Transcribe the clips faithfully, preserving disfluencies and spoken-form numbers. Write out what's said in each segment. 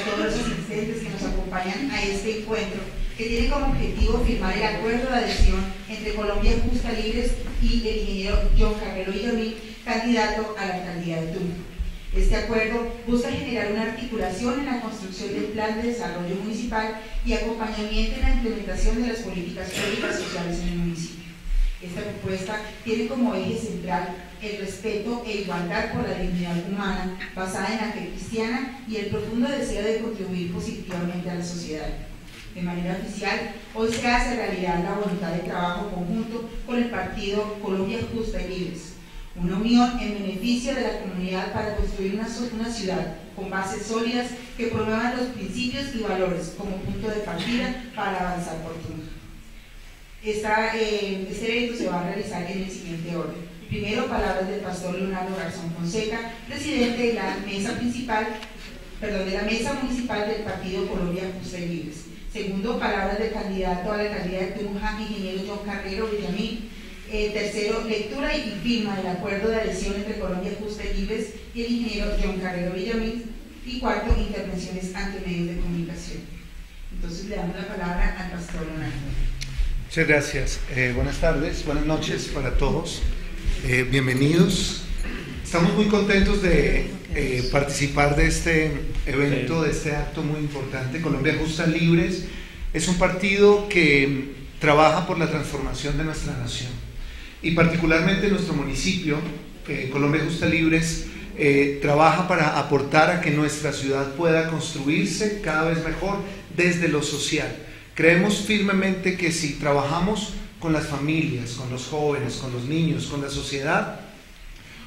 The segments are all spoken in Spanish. a todos los asistentes que nos acompañan a este encuentro, que tiene como objetivo firmar el acuerdo de adhesión entre Colombia Justa Libres y el ingeniero John Carrero Villanueva, candidato a la alcaldía de Tunja. Este acuerdo busca generar una articulación en la construcción del plan de desarrollo municipal y acompañamiento en la implementación de las políticas públicas sociales en el municipio. Esta propuesta tiene como eje central el respeto e igualdad por la dignidad humana, basada en la fe cristiana y el profundo deseo de contribuir positivamente a la sociedad. De manera oficial, hoy se hace realidad la voluntad de trabajo conjunto con el partido Colombia Justa y Libres, una unión en beneficio de la comunidad para construir una, una ciudad con bases sólidas que promuevan los principios y valores como punto de partida para avanzar por Tunja. Esta, eh, este evento se va a realizar en el siguiente orden. Primero, palabras del pastor Leonardo Garzón Fonseca, presidente de la mesa principal, perdón, de la mesa municipal del partido Colombia Justa y Libres. Segundo, palabras del candidato a la alcaldía de Tunja, ingeniero John Carrero Villanueva. Eh, tercero, lectura y firma del acuerdo de adhesión entre Colombia Justa y Libres y el ingeniero John Carrero Villamil. Y cuarto, intervenciones ante medios de comunicación. Entonces le damos la palabra al pastor Leonardo. Muchas gracias. Eh, buenas tardes, buenas noches para todos. Eh, bienvenidos. Estamos muy contentos de eh, participar de este evento, de este acto muy importante. Colombia Justa Libres es un partido que trabaja por la transformación de nuestra nación. Y particularmente nuestro municipio, eh, Colombia Justa Libres, eh, trabaja para aportar a que nuestra ciudad pueda construirse cada vez mejor desde lo social. Creemos firmemente que si trabajamos con las familias, con los jóvenes, con los niños, con la sociedad,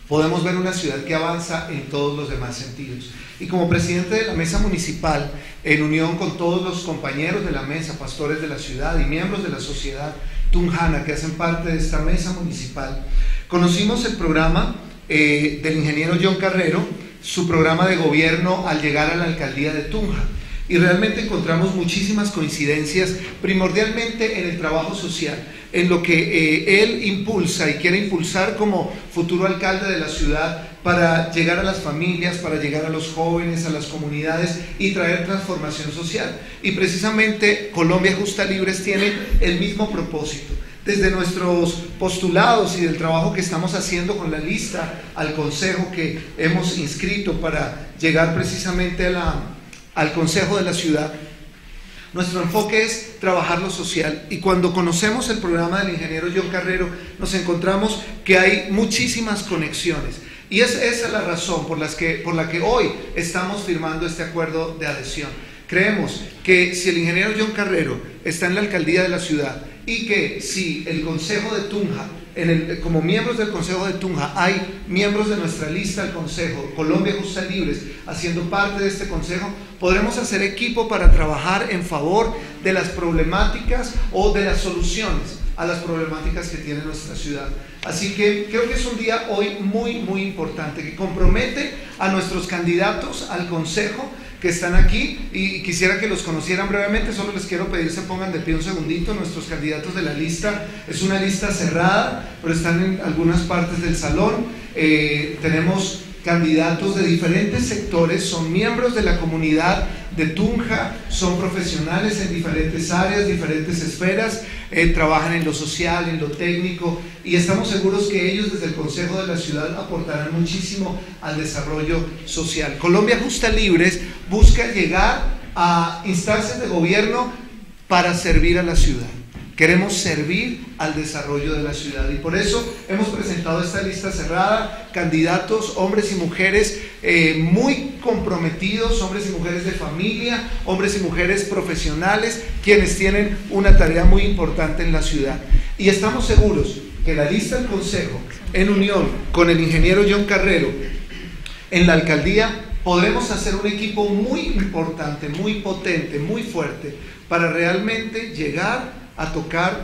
podemos ver una ciudad que avanza en todos los demás sentidos. Y como presidente de la mesa municipal, en unión con todos los compañeros de la mesa, pastores de la ciudad y miembros de la sociedad tunjana que hacen parte de esta mesa municipal, conocimos el programa eh, del ingeniero John Carrero, su programa de gobierno al llegar a la alcaldía de Tunja, y realmente encontramos muchísimas coincidencias, primordialmente en el trabajo social, en lo que eh, él impulsa y quiere impulsar como futuro alcalde de la ciudad para llegar a las familias, para llegar a los jóvenes, a las comunidades y traer transformación social. Y precisamente Colombia Justa Libres tiene el mismo propósito. Desde nuestros postulados y del trabajo que estamos haciendo con la lista al consejo que hemos inscrito para llegar precisamente a la, al consejo de la ciudad, nuestro enfoque es trabajar lo social, y cuando conocemos el programa del ingeniero John Carrero nos encontramos que hay muchísimas conexiones, y es, esa es la razón por, las que, por la que hoy estamos firmando este acuerdo de adhesión. Creemos que si el ingeniero John Carrero está en la alcaldía de la ciudad y que si el Consejo de Tunja, en el, como miembros del Consejo de Tunja, hay miembros de nuestra lista al Consejo, Colombia Justa Libres, haciendo parte de este Consejo, podremos hacer equipo para trabajar en favor de las problemáticas o de las soluciones a las problemáticas que tiene nuestra ciudad. Así que creo que es un día hoy muy, muy importante, que compromete a nuestros candidatos al Consejo que están aquí, y quisiera que los conocieran brevemente. Solo les quiero pedir se pongan de pie un segundito. Nuestros candidatos de la lista, es una lista cerrada, pero están en algunas partes del salón. Eh, tenemos candidatos de diferentes sectores, son miembros de la comunidad de Tunja, son profesionales en diferentes áreas, diferentes esferas, eh, trabajan en lo social, en lo técnico, y estamos seguros que ellos desde el Consejo de la Ciudad aportarán muchísimo al desarrollo social. Colombia Justa Libres busca llegar a instancias de gobierno para servir a la ciudad. Queremos servir al desarrollo de la ciudad, y por eso hemos presentado esta lista cerrada, candidatos, hombres y mujeres eh, muy comprometidos, hombres y mujeres de familia, hombres y mujeres profesionales, quienes tienen una tarea muy importante en la ciudad. Y estamos seguros que la lista del Consejo, en unión con el ingeniero John Carrero, en la alcaldía, podremos hacer un equipo muy importante, muy potente, muy fuerte, para realmente llegar a tocar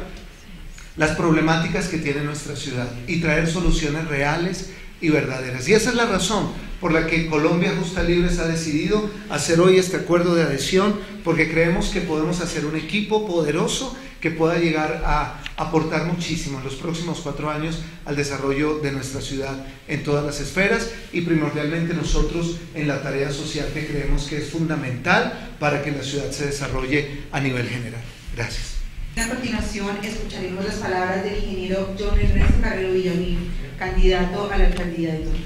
las problemáticas que tiene nuestra ciudad y traer soluciones reales y verdaderas. Y esa es la razón por la que Colombia Justa Libres ha decidido hacer hoy este acuerdo de adhesión, porque creemos que podemos hacer un equipo poderoso que pueda llegar a aportar muchísimo en los próximos cuatro años al desarrollo de nuestra ciudad en todas las esferas y primordialmente nosotros en la tarea social que creemos que es fundamental para que la ciudad se desarrolle a nivel general. Gracias. A continuación escucharemos las palabras del ingeniero John Ernesto Carrero Villanueva, candidato a la alcaldía de Tunja.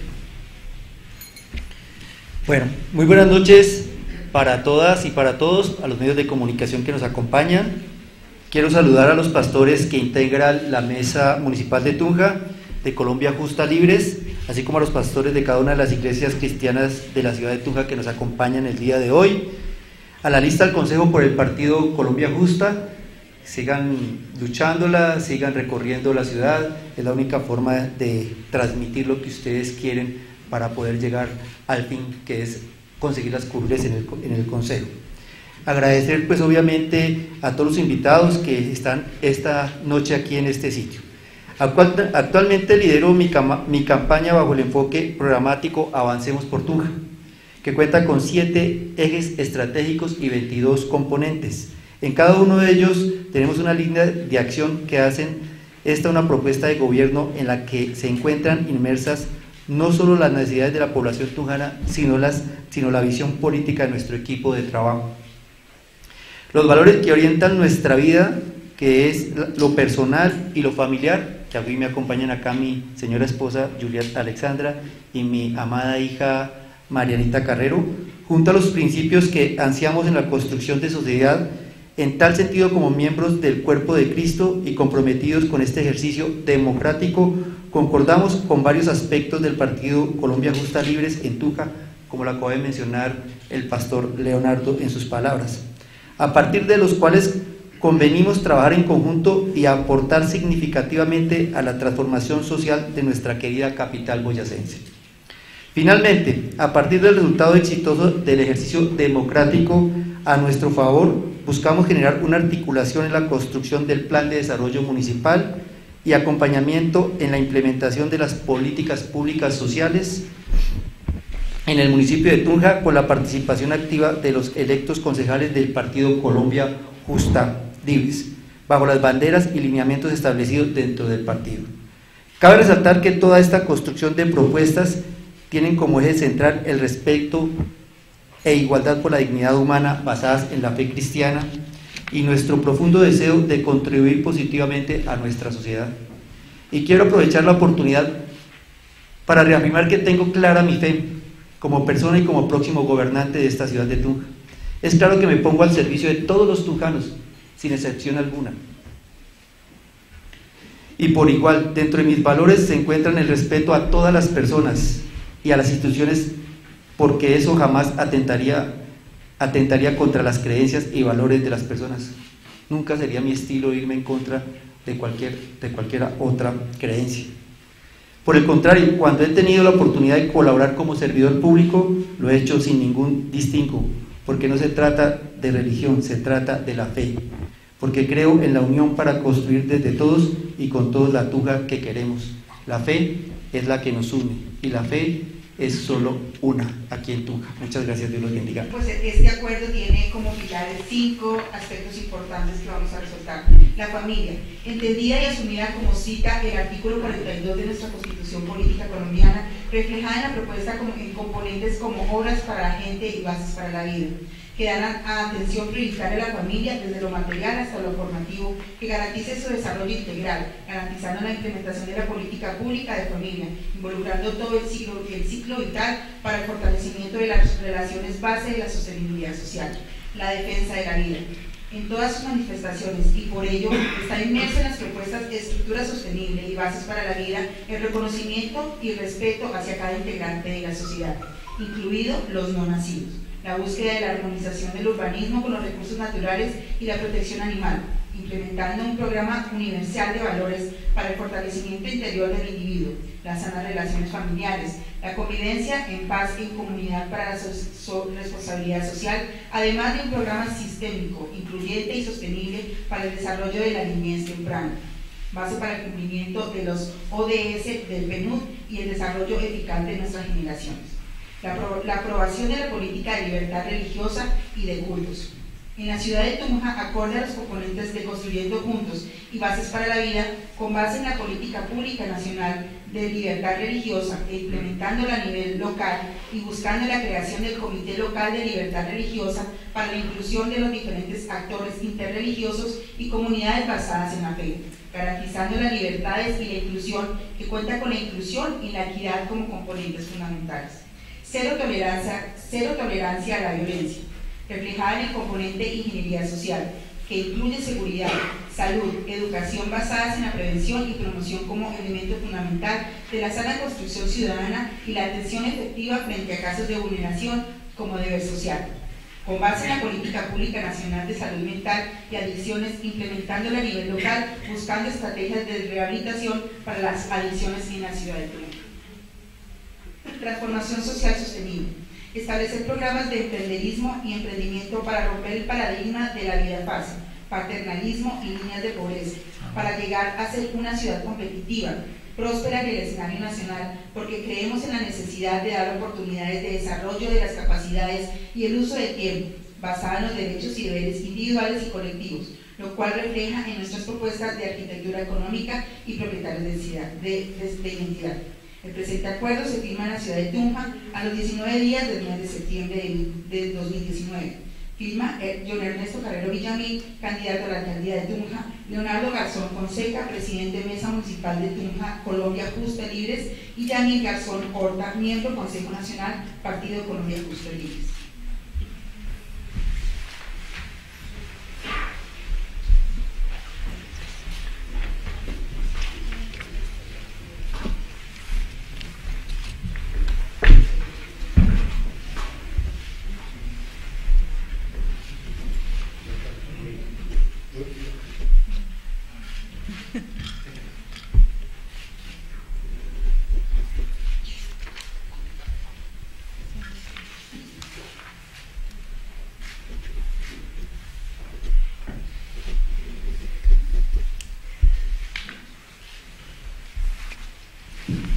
Bueno, muy buenas noches para todas y para todos, a los medios de comunicación que nos acompañan. Quiero saludar a los pastores que integran la mesa municipal de Tunja, de Colombia Justa Libres, así como a los pastores de cada una de las iglesias cristianas de la ciudad de Tunja que nos acompañan el día de hoy, a la lista del consejo por el partido Colombia Justa. Sigan luchándola, sigan recorriendo la ciudad, es la única forma de transmitir lo que ustedes quieren para poder llegar al fin, que es conseguir las curules en el, en el consejo. Agradecer pues obviamente a todos los invitados que están esta noche aquí en este sitio. Actualmente lidero mi, cama, mi campaña bajo el enfoque programático Avancemos por Tunja, que cuenta con siete ejes estratégicos y veintidós componentes. En cada uno de ellos tenemos una línea de acción que hacen esta una propuesta de gobierno en la que se encuentran inmersas no solo las necesidades de la población tunjana, sino, las, sino la visión política de nuestro equipo de trabajo. Los valores que orientan nuestra vida, que es lo personal y lo familiar, que aquí me acompañan acá mi señora esposa Julieta Alexandra y mi amada hija Marianita Carrero, junto a los principios que ansiamos en la construcción de sociedad, en tal sentido como miembros del cuerpo de Cristo y comprometidos con este ejercicio democrático, concordamos con varios aspectos del partido Colombia Justa Libres en Tunja, como lo acaba de mencionar el pastor Leonardo en sus palabras, a partir de los cuales convenimos trabajar en conjunto y aportar significativamente a la transformación social de nuestra querida capital boyacense. Finalmente, a partir del resultado exitoso del ejercicio democrático a nuestro favor, buscamos generar una articulación en la construcción del plan de desarrollo municipal y acompañamiento en la implementación de las políticas públicas sociales en el municipio de Tunja con la participación activa de los electos concejales del partido Colombia Justa Libres, bajo las banderas y lineamientos establecidos dentro del partido. Cabe resaltar que toda esta construcción de propuestas tienen como eje central el respeto e igualdad por la dignidad humana basadas en la fe cristiana y nuestro profundo deseo de contribuir positivamente a nuestra sociedad. Y quiero aprovechar la oportunidad para reafirmar que tengo clara mi fe como persona y como próximo gobernante de esta ciudad de Tunja. Es claro que me pongo al servicio de todos los tunjanos, sin excepción alguna. Y por igual, dentro de mis valores se encuentran el respeto a todas las personas y a las instituciones, porque eso jamás atentaría, atentaría contra las creencias y valores de las personas. Nunca sería mi estilo irme en contra de cualquier, de cualquier otra creencia. Por el contrario, cuando he tenido la oportunidad de colaborar como servidor público, lo he hecho sin ningún distingo, porque no se trata de religión, se trata de la fe, porque creo en la unión para construir desde todos y con todos la Tunja que queremos. La fe es la que nos une, y la fe es solo una aquí en Tunja. Muchas gracias, Dios los bendiga. Pues este acuerdo tiene como pilares cinco aspectos importantes que vamos a resaltar. La familia, entendida y asumida como cita el artículo cuarenta y dos de nuestra Constitución Política Colombiana, reflejada en la propuesta en componentes como obras para la gente y bases para la vida, que dan a atención prioritaria a la familia desde lo material hasta lo formativo, que garantice su desarrollo integral, garantizando la implementación de la política pública de familia, involucrando todo el ciclo, el ciclo vital para el fortalecimiento de las relaciones base de la sostenibilidad social. La defensa de la vida en todas sus manifestaciones, y por ello está inmerso en las propuestas de estructura sostenible y bases para la vida el reconocimiento y respeto hacia cada integrante de la sociedad, incluidos los no nacidos. La búsqueda de la armonización del urbanismo con los recursos naturales y la protección animal, implementando un programa universal de valores para el fortalecimiento interior del individuo, las sanas relaciones familiares, la convivencia en paz y en comunidad para la so so responsabilidad social, además de un programa sistémico, incluyente y sostenible para el desarrollo de la niñez temprana, base para el cumplimiento de los O D S del P N U D y el desarrollo eficaz de nuestras generaciones. La, apro la aprobación de la política de libertad religiosa y de cultos. en la ciudad de Tunja, acorde a los componentes de Construyendo Juntos y Bases para la Vida, con base en la política pública nacional de libertad religiosa e implementándola a nivel local y buscando la creación del Comité Local de Libertad Religiosa para la inclusión de los diferentes actores interreligiosos y comunidades basadas en la fe, garantizando las libertades y la inclusión, que cuenta con la inclusión y la equidad como componentes fundamentales. Cero tolerancia, cero tolerancia a la violencia, reflejada en el componente Ingeniería Social, que incluye seguridad, salud, educación basadas en la prevención y promoción como elemento fundamental de la sana construcción ciudadana y la atención efectiva frente a casos de vulneración como deber social. Con base en la Política Pública Nacional de Salud Mental y Adicciones, implementándola a nivel local, buscando estrategias de rehabilitación para las adicciones en la ciudad de Tunja. Transformación social sostenible. Establecer programas de emprenderismo y emprendimiento para romper el paradigma de la vida fácil, paternalismo y líneas de pobreza, para llegar a ser una ciudad competitiva, próspera en el escenario nacional, porque creemos en la necesidad de dar oportunidades de desarrollo de las capacidades y el uso del tiempo, basada en los derechos y deberes individuales y colectivos, lo cual refleja en nuestras propuestas de arquitectura económica y propietarios de identidad. De, de, de identidad. El presente acuerdo se firma en la ciudad de Tunja a los diecinueve días del nueve de septiembre de dos mil diecinueve. Firma John Ernesto Carrero Villanueva, candidato a la Alcaldía de Tunja; Leonardo Garzón Fonseca, presidente de Mesa Municipal de Tunja, Colombia Justa Libres; y Yanil Garzón Horta, miembro del Consejo Nacional, Partido Colombia Justa Libres. Thank you.